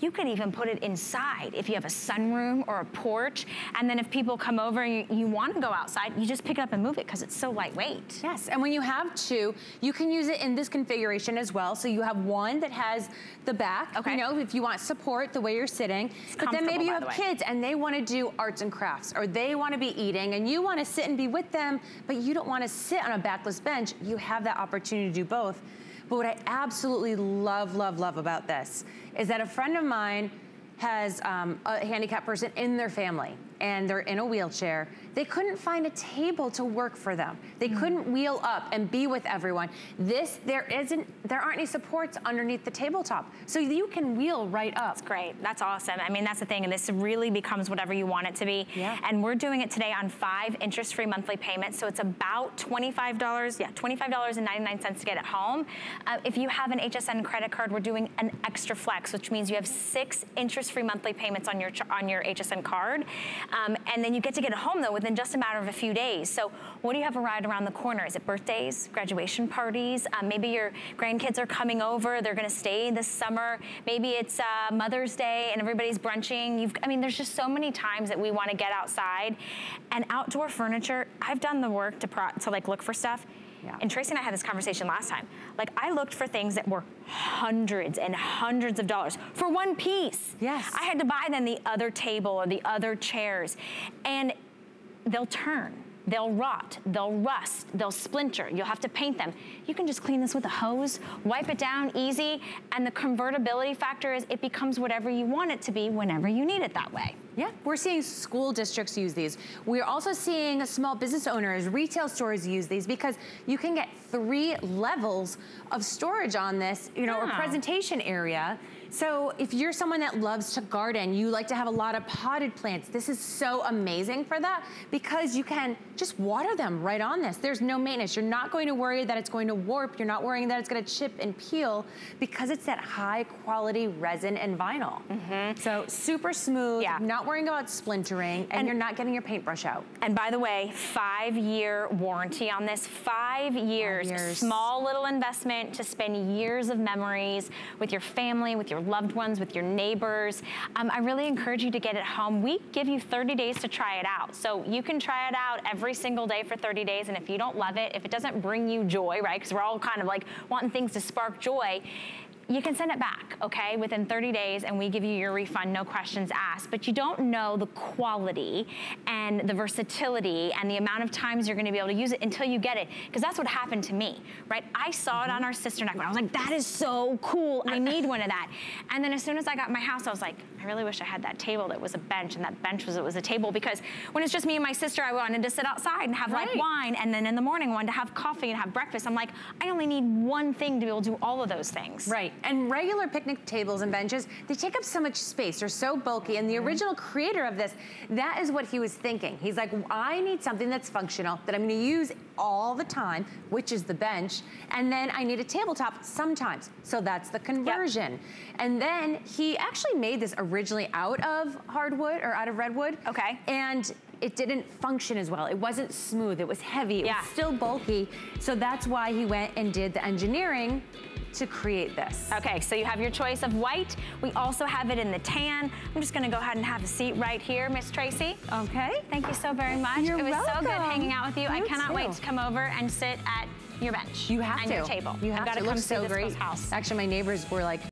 You could even put it inside if you have a sunroom or a porch. And then if people come over and you want to go outside, you just pick it up and move it because it's so lightweight. Yes, and when you have two, you can use it in this configuration as well. So you have one that has the back, okay, you know, if you want support the way you're sitting. It's but then maybe you have kids and they want to do arts and crafts or they want to be eating and you want to sit and be with them, but you don't want to sit on a backless bench. You have that opportunity to do both. But what I absolutely love, love, love about this is that a friend of mine has a handicapped person in their family and they're in a wheelchair. They couldn't find a table to work for them. They couldn't wheel up and be with everyone. This, there aren't any supports underneath the tabletop. So you can wheel right up. That's great, that's awesome. I mean, that's the thing, and this really becomes whatever you want it to be. Yeah. And we're doing it today on 5 interest-free monthly payments, so it's about $25, yeah, $25.99 to get it home. If you have an HSN credit card, we're doing an extra flex, which means you have 6 interest-free monthly payments on your HSN card. And then you get to get it home, though, within just a matter of a few days. So what do you have right around the corner? Is it birthdays, graduation parties? Maybe your grandkids are coming over. They're going to stay this summer. Maybe it's Mother's Day and everybody's brunching. I mean, there's just so many times that we want to get outside. And outdoor furniture, I've done the work to like look for stuff. Yeah. And Tracy and I had this conversation last time. Like, I looked for things that were hundreds and hundreds of dollars for one piece. Yes. I had to buy then the other table or the other chairs. And they'll turn, they'll rot, they'll rust, they'll splinter. You'll have to paint them. You can just clean this with a hose, wipe it down easy. And the convertibility factor is it becomes whatever you want it to be whenever you need it that way. Yeah, we're seeing school districts use these. We're also seeing small business owners, retail stores use these because you can get 3 levels of storage on this, you know, or presentation area. So if you're someone that loves to garden, you like to have a lot of potted plants, this is so amazing for that because you can just water them right on this. There's no maintenance. You're not going to worry that it's going to warp. You're not worrying that it's going to chip and peel because it's that high quality resin and vinyl. Mm-hmm. So super smooth, yeah, not worrying about splintering, and you're not getting your paintbrush out. And by the way, 5-year warranty on this, 5 years. 5 years. Small little investment to spend years of memories with your family, with your loved ones, with your neighbors. I really encourage you to get it home. We give you 30 days to try it out. So you can try it out every single day for 30 days, and if you don't love it, if it doesn't bring you joy, right, because we're all kind of like wanting things to spark joy, you can send it back, okay, within 30 days, and we give you your refund, no questions asked. But you don't know the quality and the versatility and the amount of times you're gonna be able to use it until you get it, because that's what happened to me, right? I saw it on our sister neck, and I was like, that is so cool, I need one of that. And then as soon as I got my house, I was like, I really wish I had that table that was a bench, and that bench was a table, because when it's just me and my sister, I wanted to sit outside and have like wine, and then in the morning, I wanted to have coffee and have breakfast. I'm like, I only need one thing to be able to do all of those things. Right. And regular picnic tables and benches, they take up so much space. They're so bulky. And the original creator of this, that is what he was thinking. He's like, I need something that's functional, that I'm going to use all the time, which is the bench. And then I need a tabletop sometimes. So that's the conversion. Yep. And then he actually made this originally out of hardwood or out of redwood. Okay. And it didn't function as well. It wasn't smooth. It was heavy. It was still bulky. So that's why he went and did the engineering to create this. Okay, so you have your choice of white. We also have it in the tan. I'm just gonna go ahead and have a seat right here, Miss Tracy. Okay. Thank you so very much. You're welcome. It was so good hanging out with you. I cannot wait to come over and sit at your bench. You have to. And your table. You have to. I've got to come see this house. Actually, my neighbors were like,